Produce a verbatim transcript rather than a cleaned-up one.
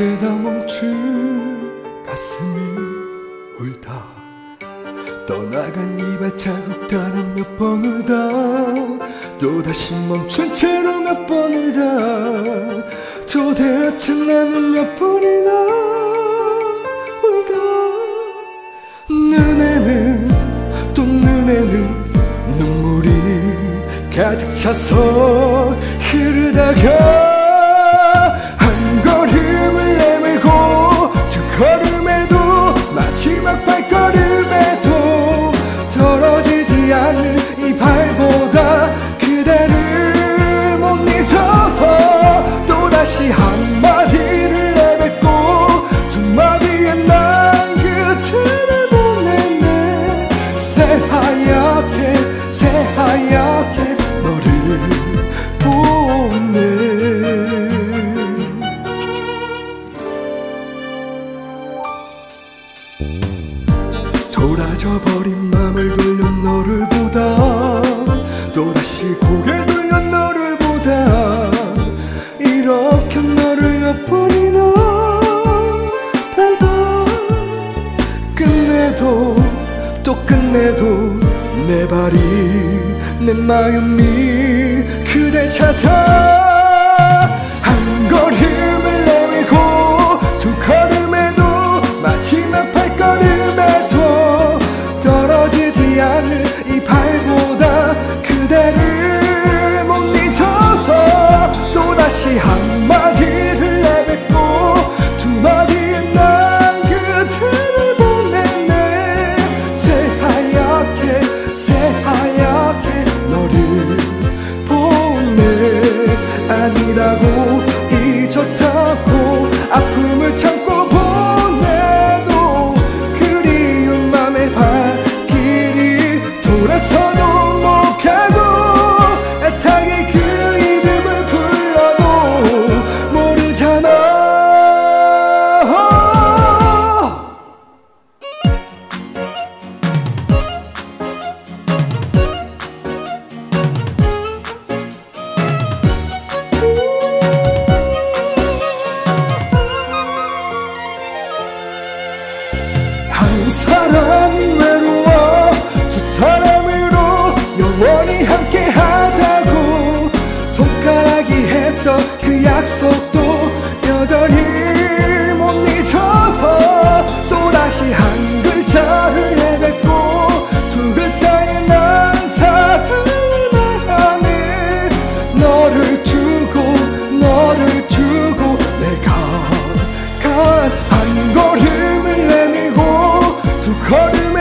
그때다 멈춘 가슴이 울다 떠나간 이발 자국 따라 몇 번 울다 또다시 멈춘 채로 몇 번 울다 도대체 나는 몇 번이나 울다 눈에는 또 눈에는 눈물이 가득 차서 흐르다가 한마디를 내뱉고 두 마디에 난 그대를 보냈네 새하얗게 새하얗게 너를 보내 돌아져버린 맘을 돌려 너를 보다 또다시 고개를 돌려 너를 보다 이렇게 너를 몇 번이나 보다 끝내도 또 끝내도 내 발이 내 마음이 그댈 찾아 한 걸음을 내밀고 두 걸음에도 마지막 발걸음에도 떨어지지 않을 이 발보다 그대를 못 잊어서 또다시 한 아니라고 잊었다고 아픔을 참고 보내도 그리운 맘의 발길이 돌아서도 못 가고 애타게 그 이름을 불러도 모르잖아 한 사람이 외로워 두 사람으로 영원히 함께 하자고 손가락이 했던 그 약속도 여전히 못 잊어서 또다시 한 글자를 내뱉고 두 글자에 난 사랑을 말하네 너를 두고 너를 두고 내가 간 한 걸음 걸음에